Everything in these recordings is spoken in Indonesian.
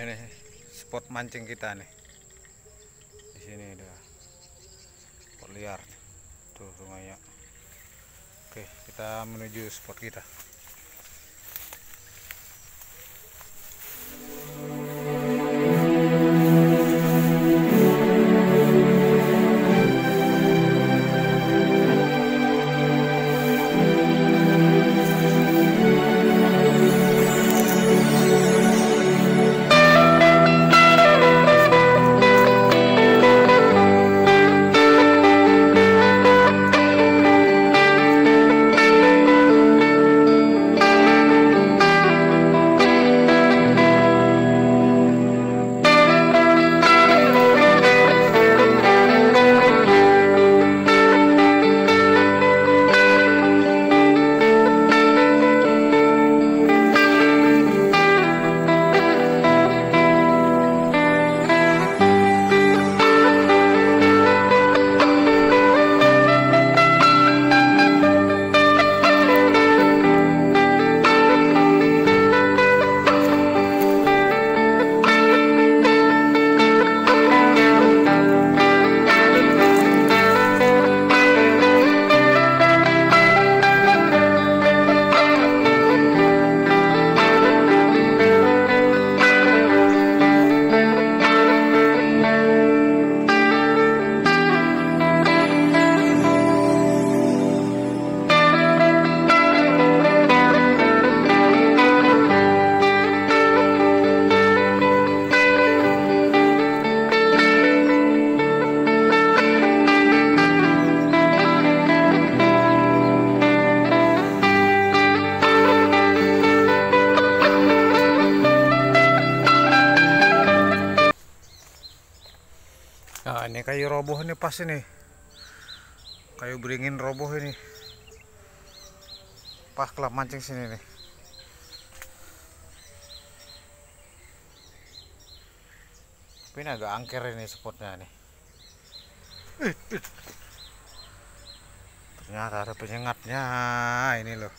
Ini nih spot mancing kita nih. Di sini udah spot liar. Tuh sungainya. Oke, kita menuju spot kita. Nah, ini kayu roboh ini pas ini. Kayu beringin roboh ini. Pas kelap mancing sini nih. Tapi ini agak angker ini spotnya nih. Ternyata ada penyengatnya ini loh.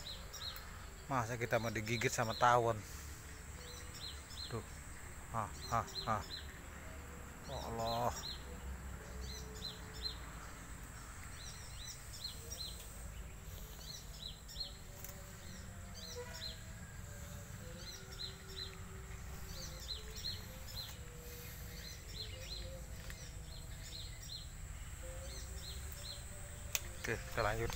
Masa kita mau digigit sama tawon. Tuh. Allah. Oke, kita lanjut.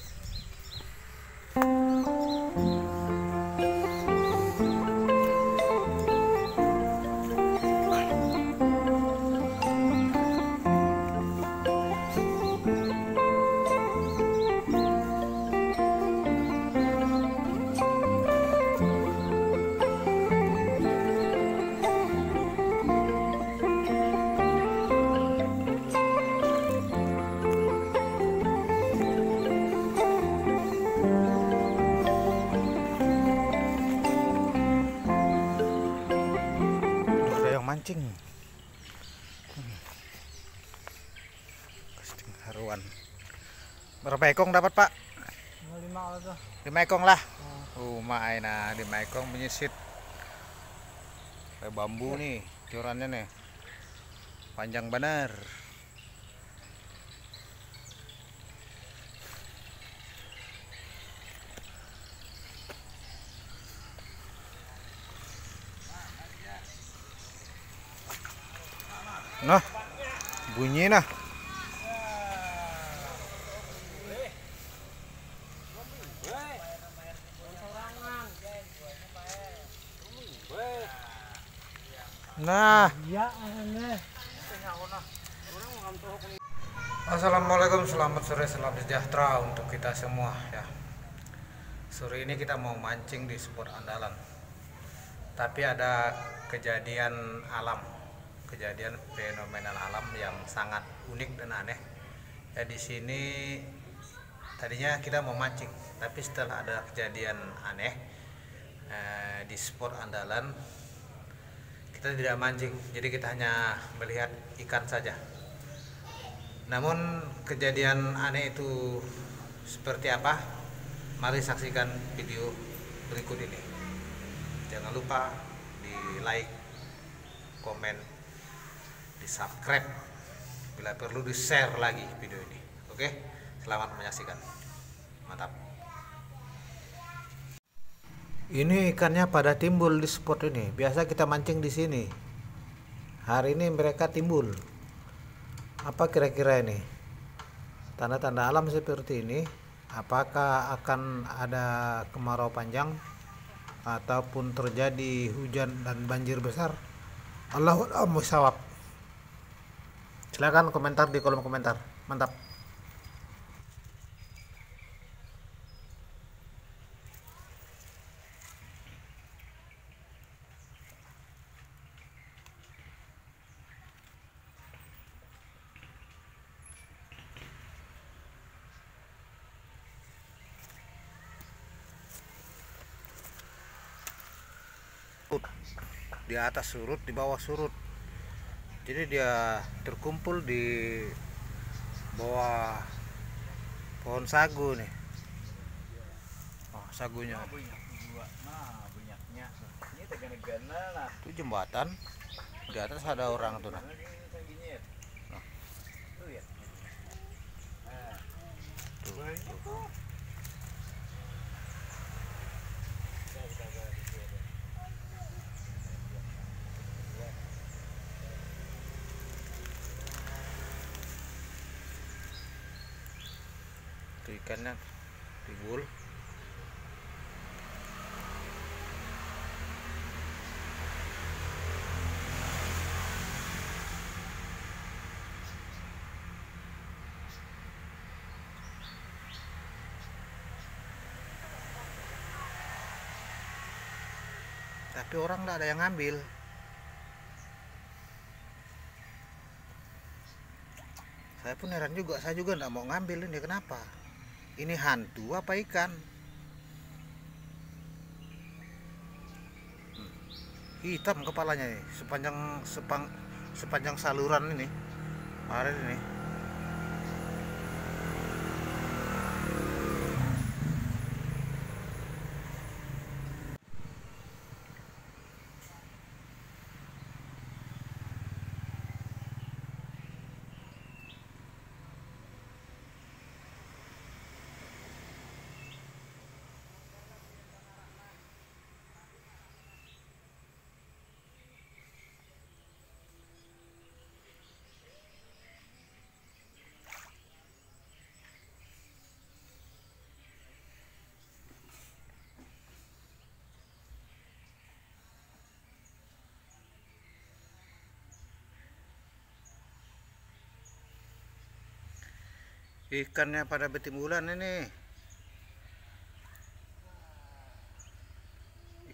Mancing casting haruan. Berapa ekong dapat, Pak? 5 ekong lah. Lumayan, nah 5 ekong menyisit kayak bambu nih curannya nih, panjang benar. Nah, bunyi nah. Nah. Assalamualaikum, selamat sore, salam sejahtera untuk kita semua ya. Sore ini kita mau mancing di spot andalan. Tapi ada kejadian alam. Kejadian fenomenal alam yang sangat unik dan aneh. Ya, di sini tadinya kita mau mancing, tapi setelah ada kejadian aneh di spot andalan, kita tidak mancing. Jadi kita hanya melihat ikan saja. Namun kejadian aneh itu seperti apa? Mari saksikan video berikut ini. Jangan lupa di like, komen, di subscribe, bila perlu di share lagi video ini. Oke, selamat menyaksikan. Mantap. Ini ikannya pada timbul di spot ini. Biasa kita mancing di sini. Hari ini mereka timbul. Apa kira-kira ini? Tanda-tanda alam seperti ini. Apakah akan ada kemarau panjang ataupun terjadi hujan dan banjir besar? Allahu a'lam bishawab. Silakan komentar di kolom komentar. Mantap. Di atas surut, di bawah surut, jadi dia terkumpul di bawah pohon sagu nih. Oh, sagunya itu jembatan, di atas ada orang tuh. Nah, tuh. Ikannya timbul. Tapi orang nggak ada yang ngambil. Saya pun heran juga, saya juga nggak mau ngambil ini, kenapa? Ini hantu apa ikan? Hitam kepalanya nih, sepanjang saluran ini. Kemarin ini. Ikannya pada betimbulan ini.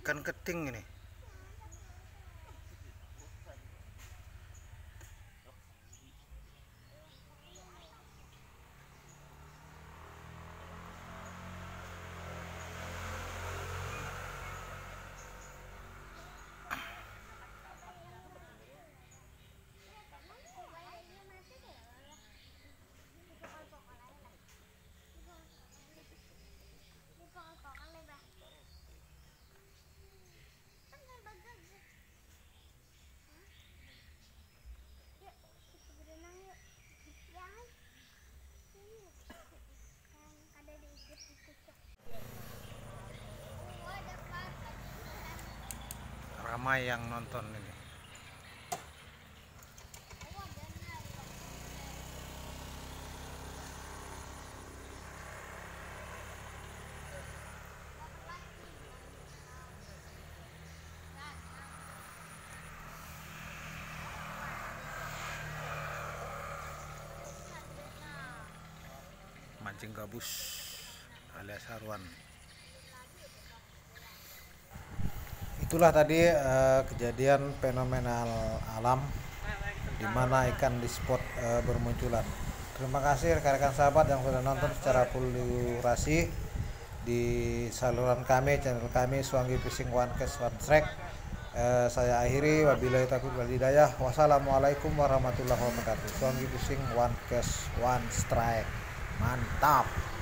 Ikan keting ini. Ramai yang nonton ini. Mancing gabus alias haruan. Itulah tadi kejadian fenomenal alam di mana ikan di spot bermunculan. Terima kasih rekan-rekan sahabat yang sudah nonton secara full durasi di saluran kami, channel kami Suwanggy Fishing One Cast One Strike. Saya akhiri, wabillahi taufiq wal hidayah. Wassalamualaikum warahmatullahi wabarakatuh. Suwanggy Fishing One Cast One Strike. Mantap.